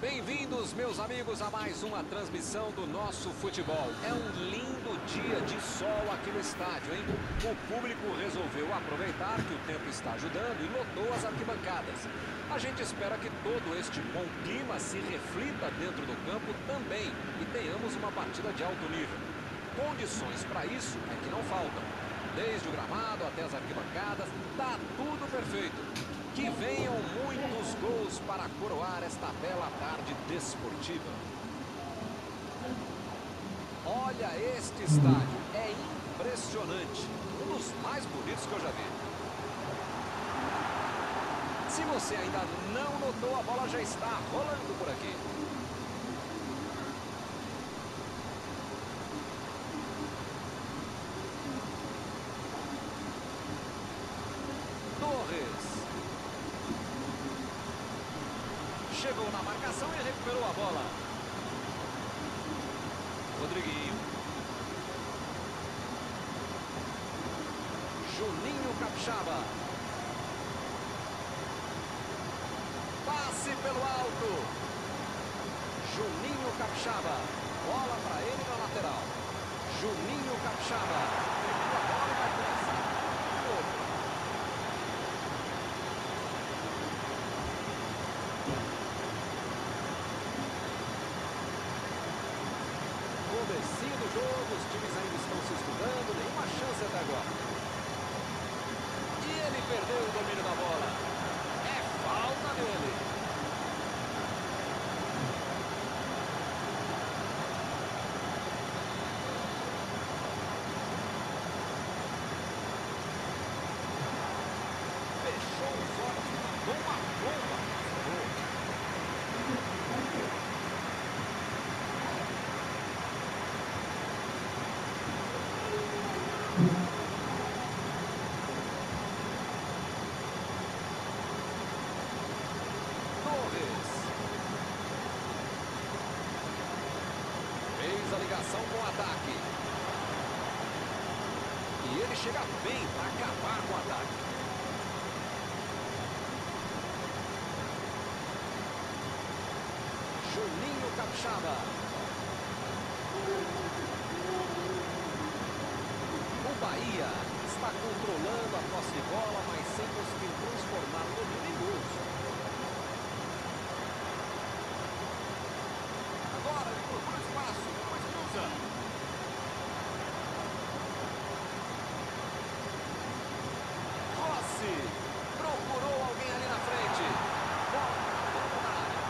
Bem-vindos, meus amigos, a mais uma transmissão do nosso futebol. É um lindo dia de sol aqui no estádio, hein? O público resolveu aproveitar que o tempo está ajudando e lotou as arquibancadas. A gente espera que todo este bom clima se reflita dentro do campo também e tenhamos uma partida de alto nível. Condições para isso é que não faltam. Desde o gramado até as arquibancadas, tá tudo perfeito. Que venham muitos gols para coroar esta bela tarde desportiva. Olha este estádio, é impressionante. Um dos mais bonitos que eu já vi. Se você ainda não notou, a bola já está rolando por aqui. Chegou na marcação e recuperou a bola. Rodriguinho. Juninho Capixaba. Passe pelo alto. Juninho Capixaba. Bola para ele na lateral. Juninho Capixaba. A bola vai começar. Comecinho do jogo, os times ainda estão se estudando, nenhuma chance até agora. E ele perdeu o domínio da bola. É falta dele. Fechou o forte, mandou uma bomba. A ligação com o ataque. E ele chega bem para acabar com o ataque. Juninho Capixaba. O Bahia está controlando a posse de bola, mas sem conseguir transformar no domínio em gols. Agora ele procura espaço, depois cruza. Rossi procurou alguém ali na frente. Bola na área.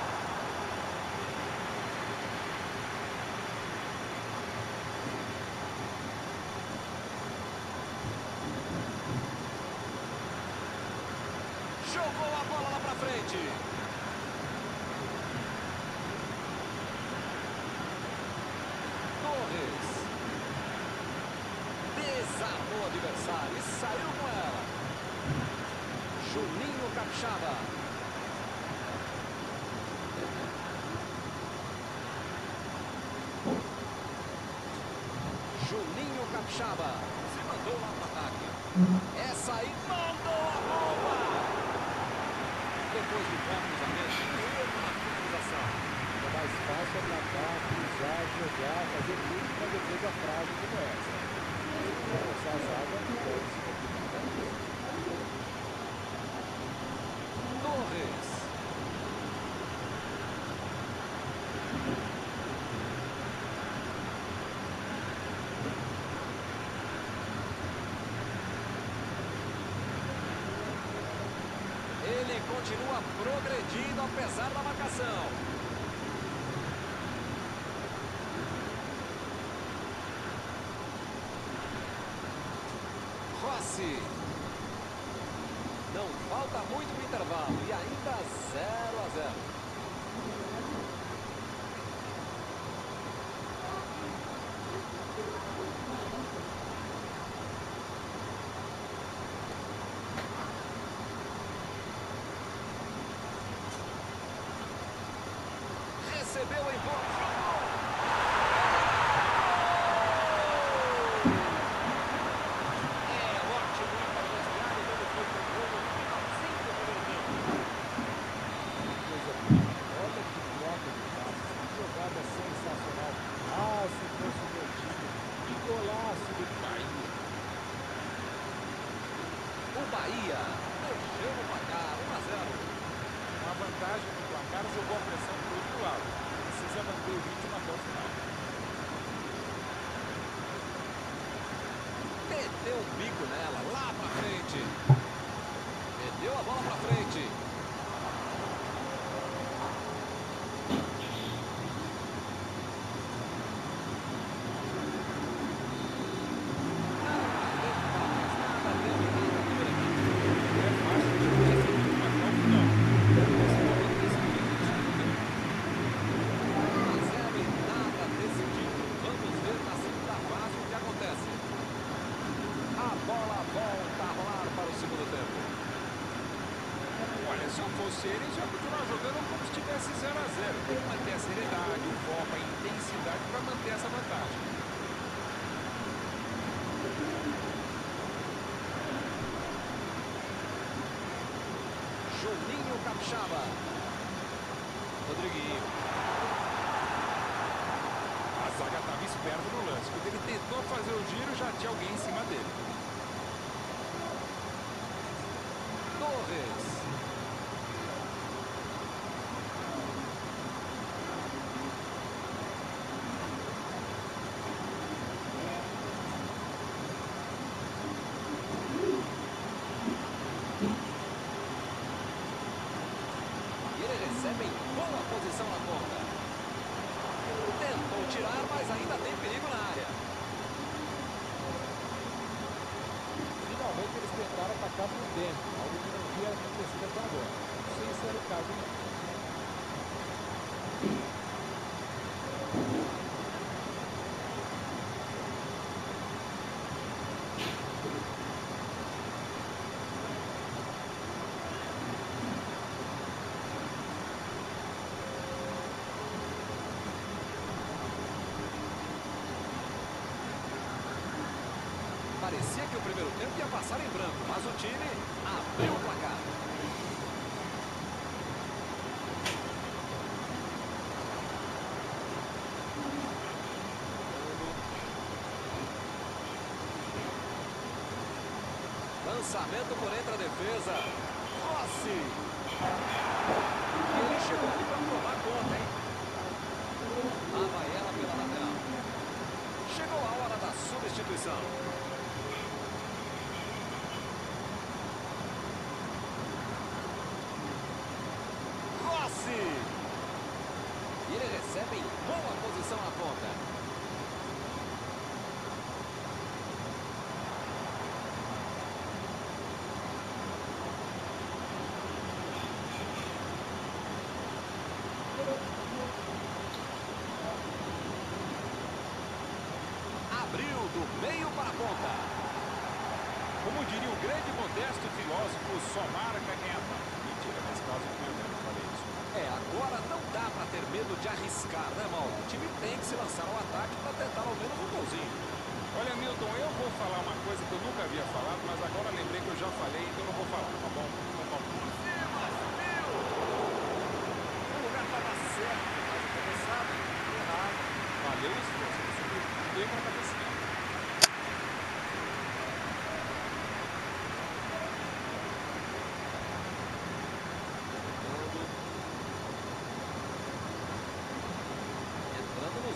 Jogou a bola lá pra frente. Desarmou o adversário e saiu com ela. Juninho Capixaba. Juninho Capixaba se mandou lá para o ataque. Essa aí mandou a bomba. Depois do ponto, a mesma. Mais fácil atacar, cruzar, jogar, fazer tudo para defesa frágil como essa. Forçar a água de dois. Torres. Ele continua progredindo apesar da marcação. Não falta muito para o intervalo e ainda 0 a 0. Recebeu o empurro. Olha que bloco Bateu o bico nela, lá pra frente. Meteu a bola pra frente. Juninho Capixaba. Rodriguinho. A zaga estava esperta no lance. Quando ele tentou fazer o giro, já tinha alguém em cima dele. Torres. Parecia que o primeiro tempo ia passar em branco, mas o time abriu o placar. Lançamento por entre a defesa. Rossi. Ele chegou aqui para provar a conta, hein? Lá vai ela pela lateral. Chegou a hora da substituição. E ele recebe em boa posição na ponta. Abriu do meio para a ponta. Como diria o grande modesto filósofo, só marca quem ataca. Mentira, nesse caso eu não falei isso. É, agora não dá para ter medo de arriscar, né, Mauro? O time tem que se lançar ao ataque para tentar ao menos um golzinho. Olha, Milton, eu vou falar uma coisa que eu nunca havia falado, mas agora lembrei que eu já falei, então não vou falar, tá bom? Tá bom. O lugar estava certo, mas o cabeçado errado. Valeu o esforço, deu uma cabeçada.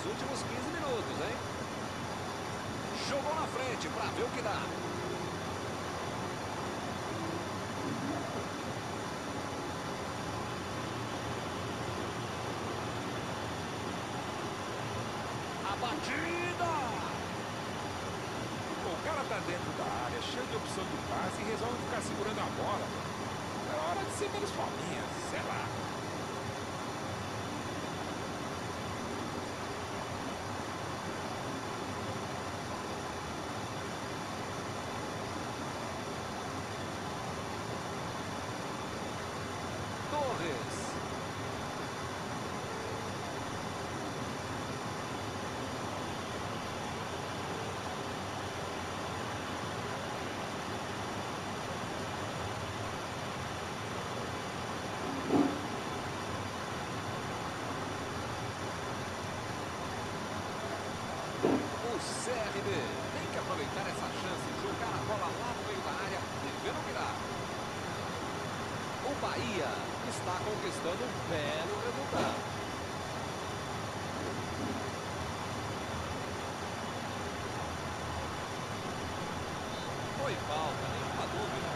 Últimos 15 minutos, hein? Jogou na frente para ver o que dá. A batida! O cara tá dentro da área, cheio de opção do passe e resolve ficar segurando a bola. É hora de ser menos palminha, sei lá. Tem que aproveitar essa chance, jogar a bola lá no meio da área e ver o que dá. O Bahia está conquistando um belo resultado. Foi falta, nenhuma dúvida.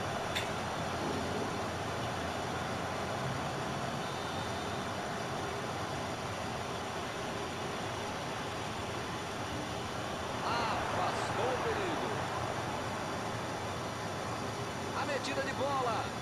Afastou o perigo. A medida de bola.